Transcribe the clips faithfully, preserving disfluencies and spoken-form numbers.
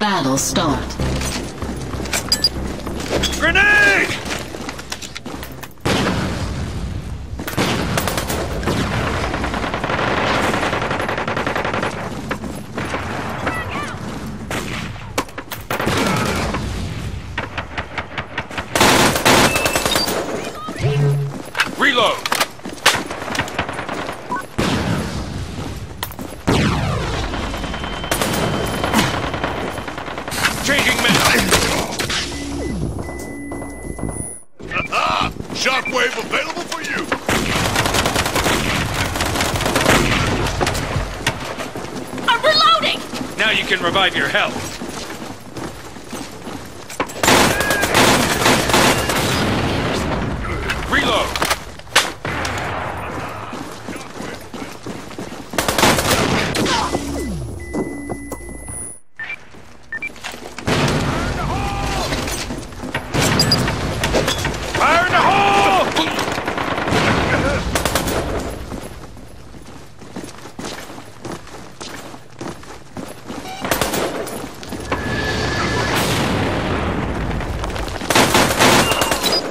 Battle start. Grenade! Reload! Changing men. Aha! Shockwave available for you. I'm reloading. Now you can revive your health. Reload.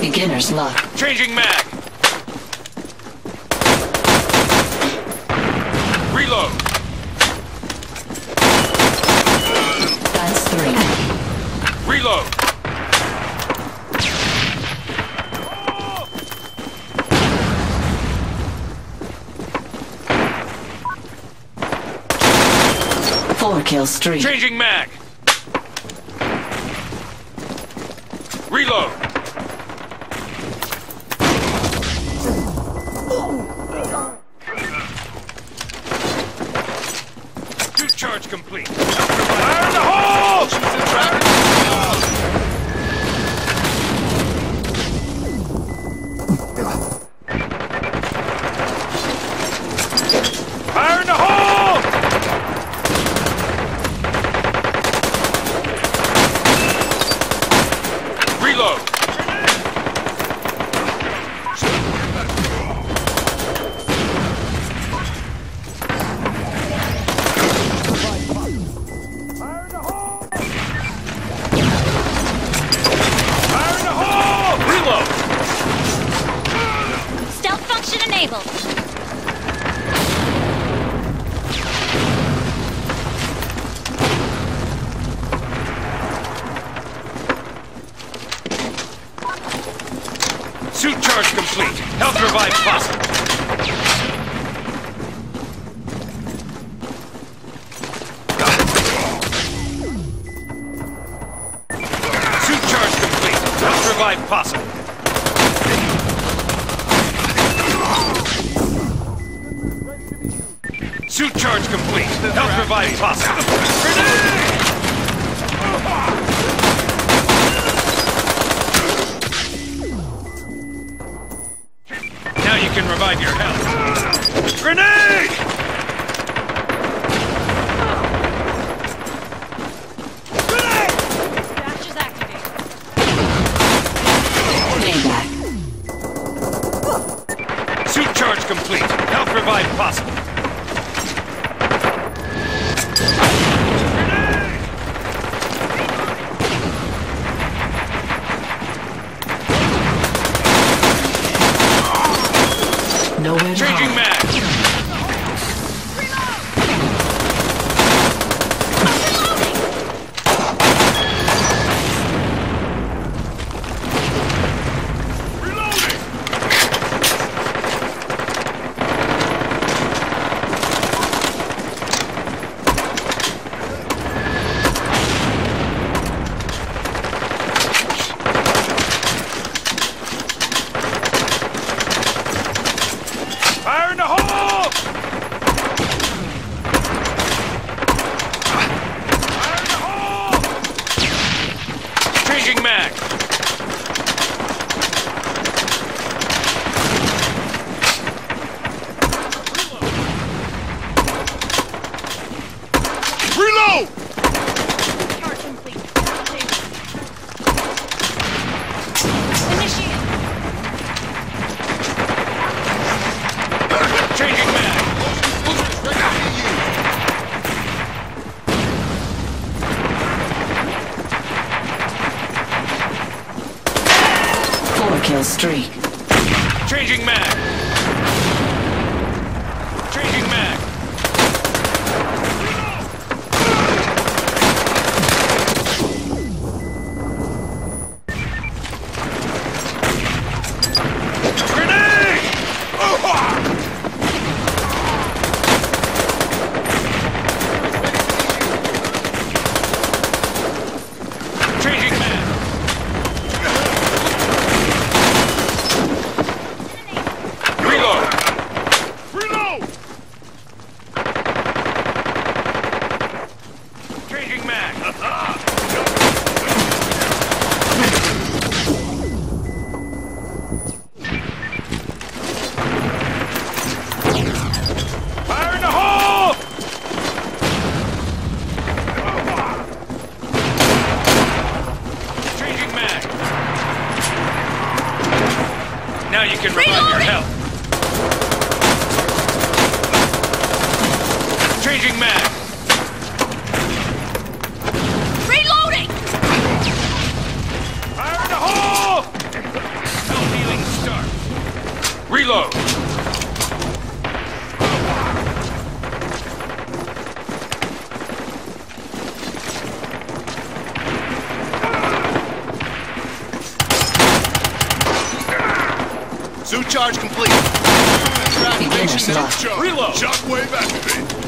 Beginner's luck. Changing mag. Reload. That's three. Reload. Four kill streak. Changing mag. Reload. Charge complete. Fire in the hole! Fire in the hole! Fire in the hole! Reload. Enabled. Suit charge complete. Health revive possible. Suit charge complete. Health revive possible. Suit charge complete. Health revive possible. Grenade! Now you can revive your health. Grenade! Grenade! Dispatchers activated. Suit charge complete. Health revive possible. Changing match. kill streak. Changing mag. Changing mag. Now you can revive your health. Changing mag. Reloading! Fire in the hole! No healing start. Reload. Zoo charge complete. Activation zoo charge. Reload. Shockwave activate.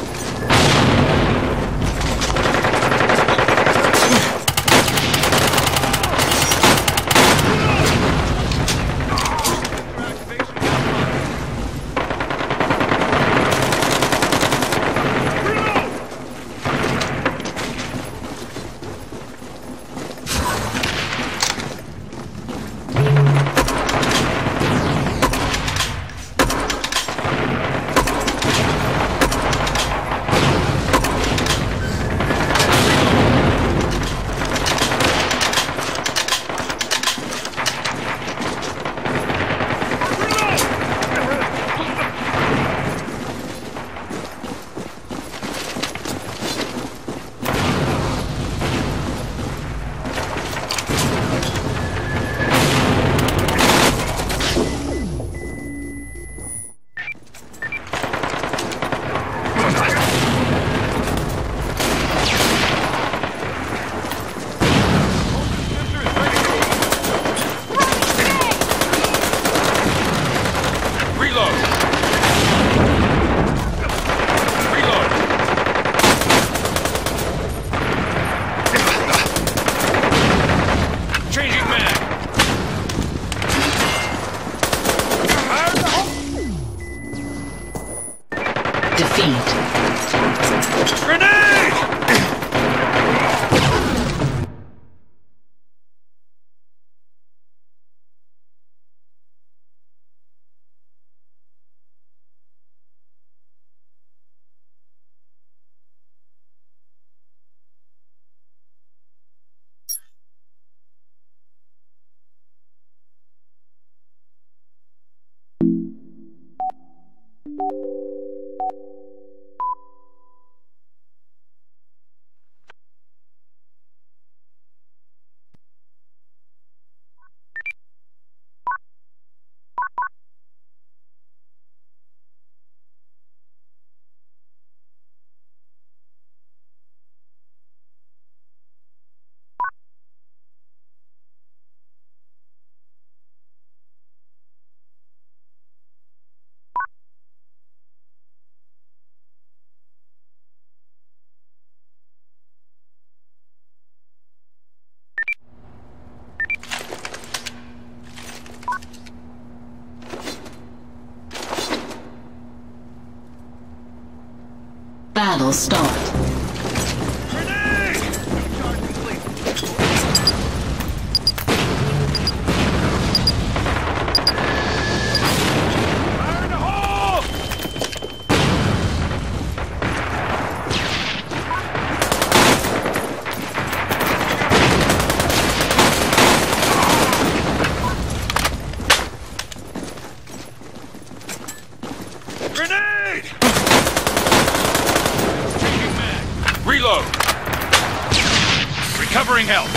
Battle start. Recovering health.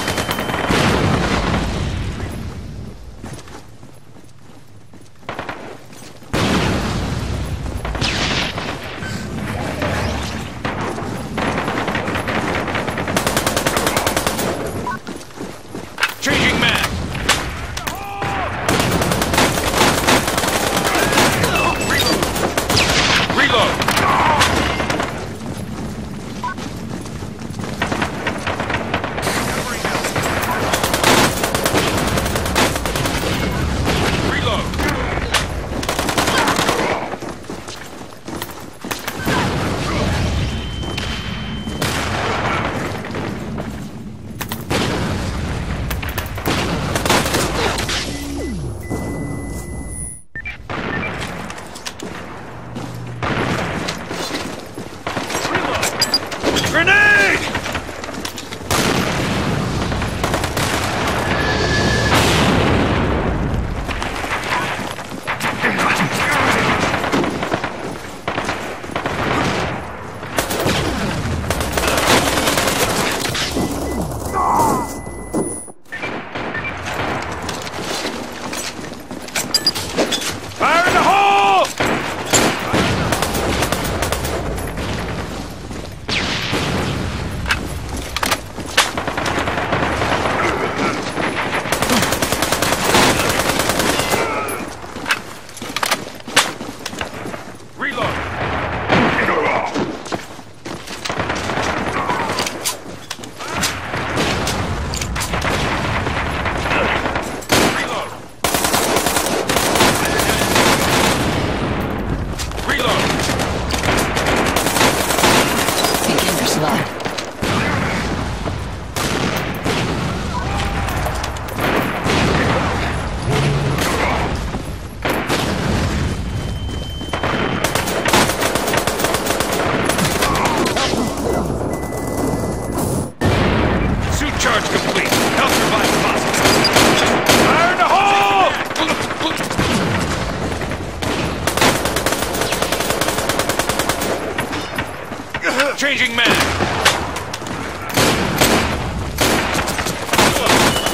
Changing mag.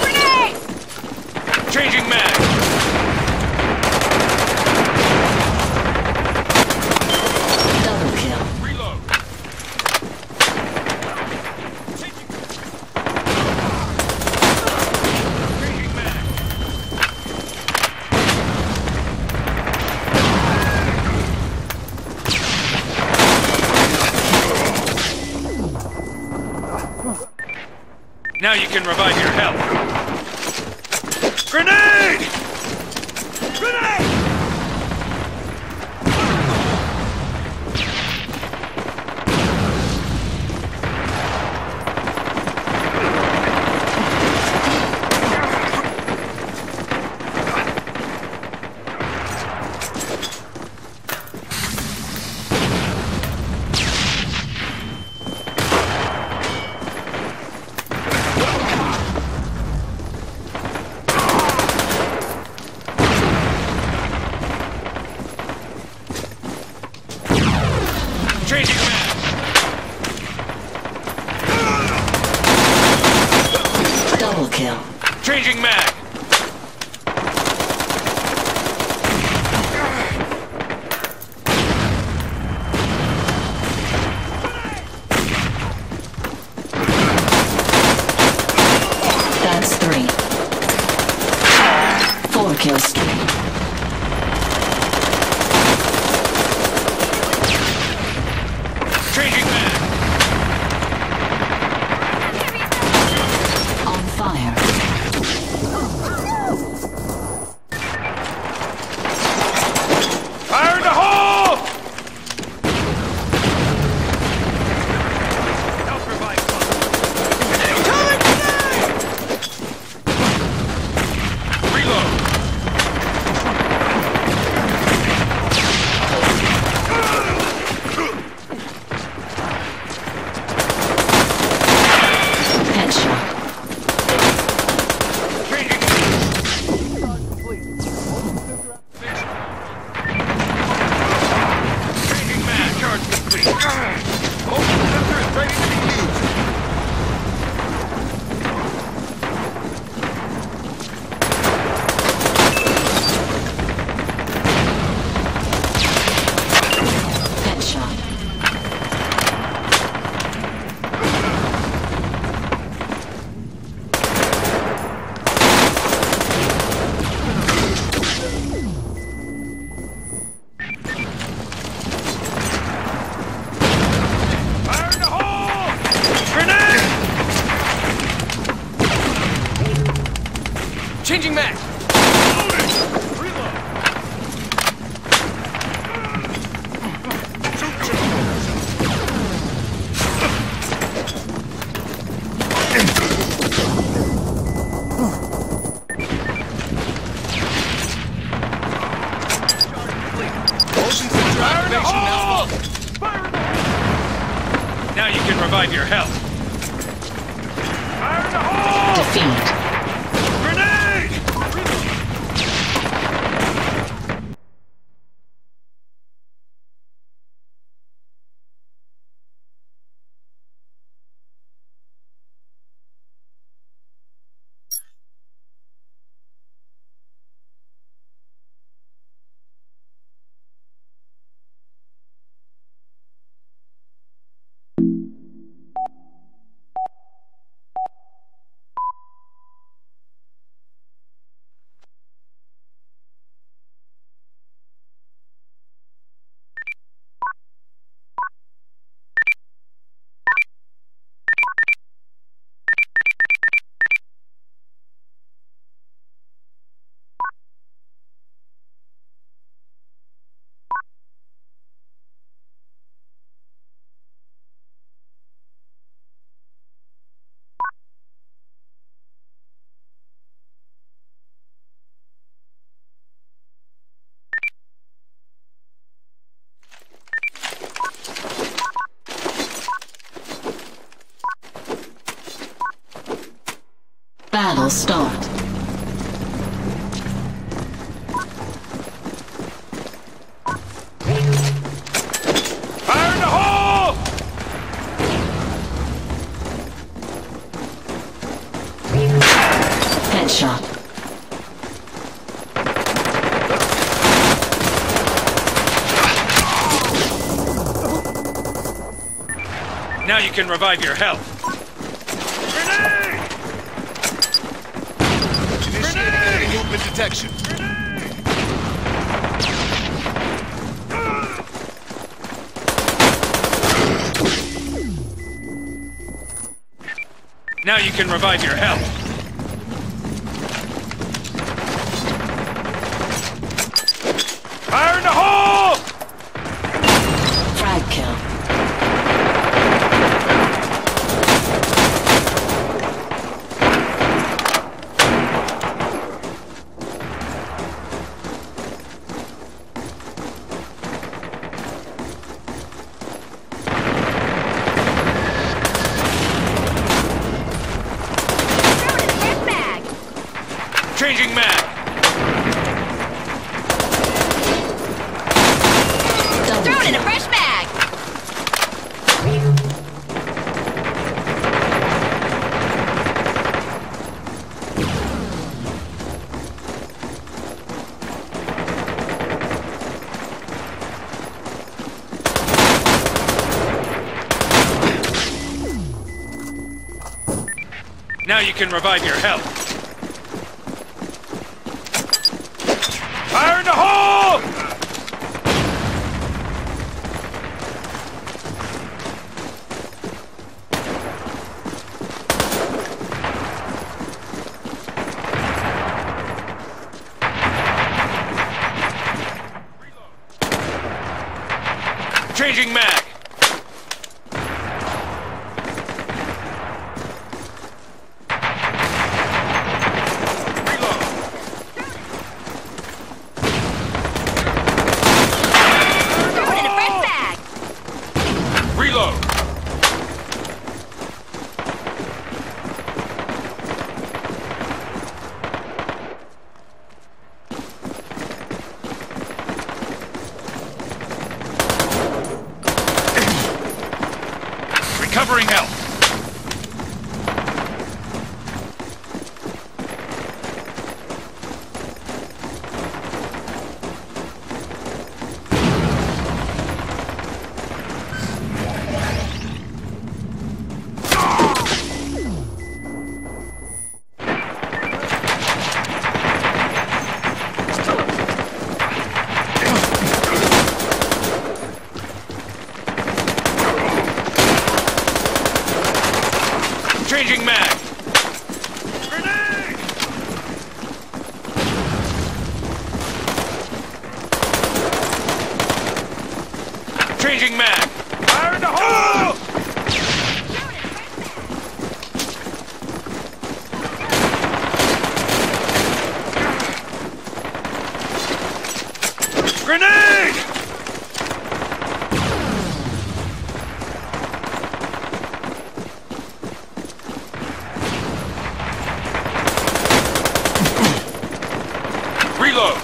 Grenade! Changing mag. Double kill. Reload. Changing, Changing mag. Now you can revive your health. Grenade! Grenade! Kill. Changing mag. That's three. Four kill streak. Changing mag! Loading! Reload! Now you can revive your health. Fire in the hole! Defeat. Battle start. Fire in the hole! Headshot. Now you can revive your health. Grenade! Initiating enemy movement detection. Now you can revive your health. Fire in the hole! Frag kill. Changing mag. Thrown in a fresh bag. Now you can revive your health. Fire in the hole! Reload. Changing mag. Reload. Recovering health. Changing mag! Grenade! Changing mag! Fire in the hole! Grenade! Reload! Reloading!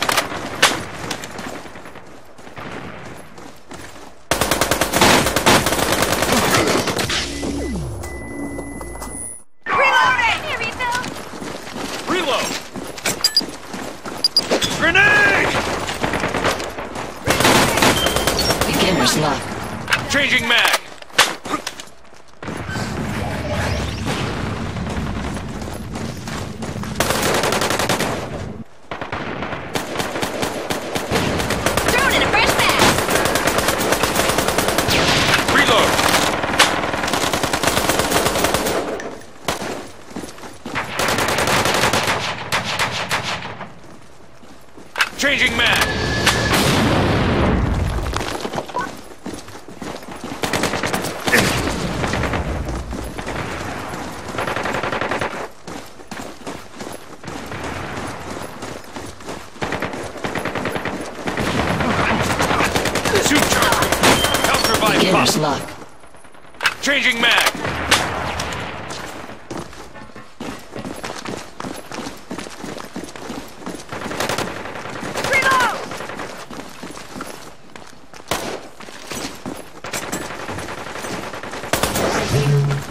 Here, refill! Reload! Grenade! Beginner's luck. Changing mag! Changing mag. Super. Help revive. Beginner's luck. Changing mag.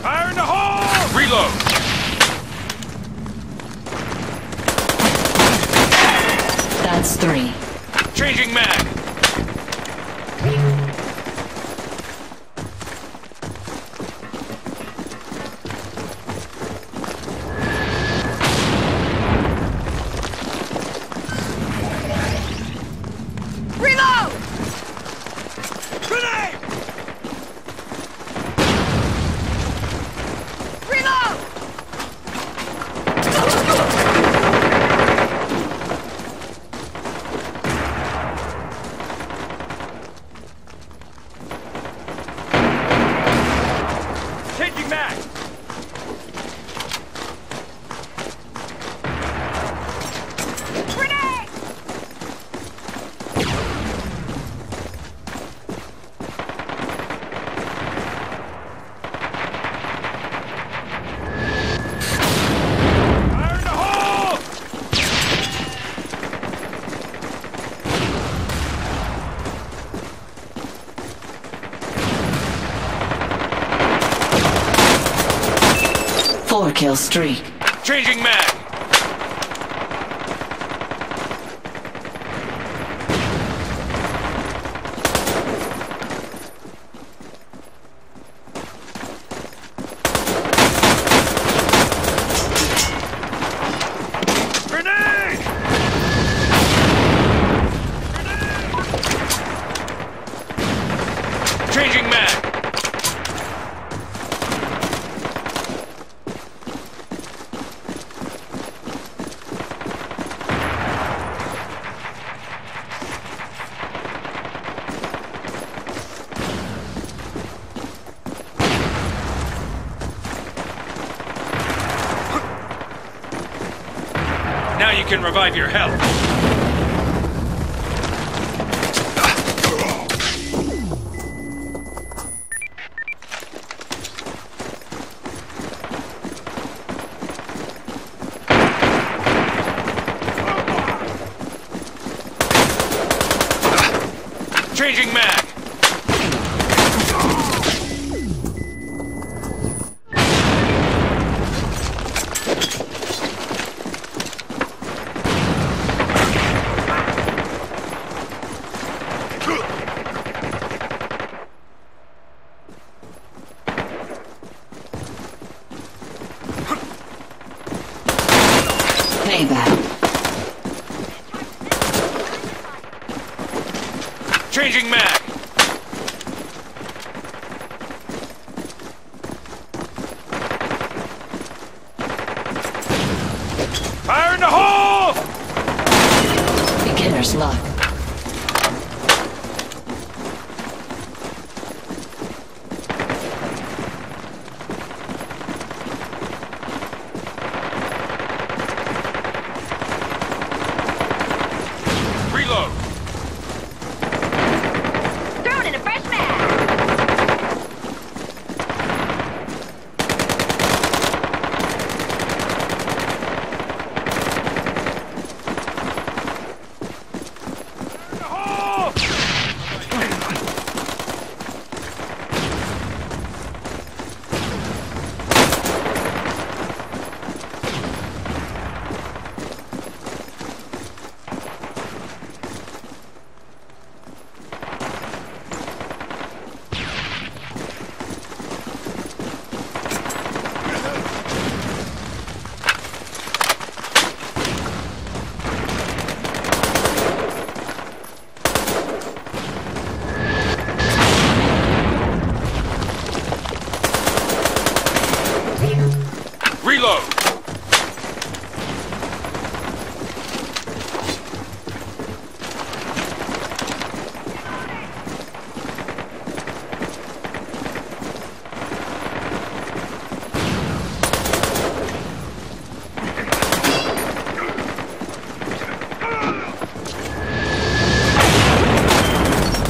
Fire in the hole! Reload! That's three. Changing mag. Four kill streak. Changing mag. Now you can revive your health. Changing mag. Changing mag. Fire in the hole! Beginner's luck. Reload. Reload!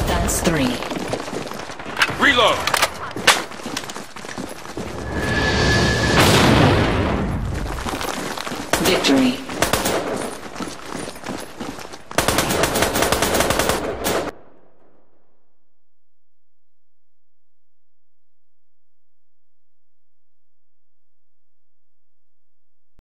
That's three. Reload!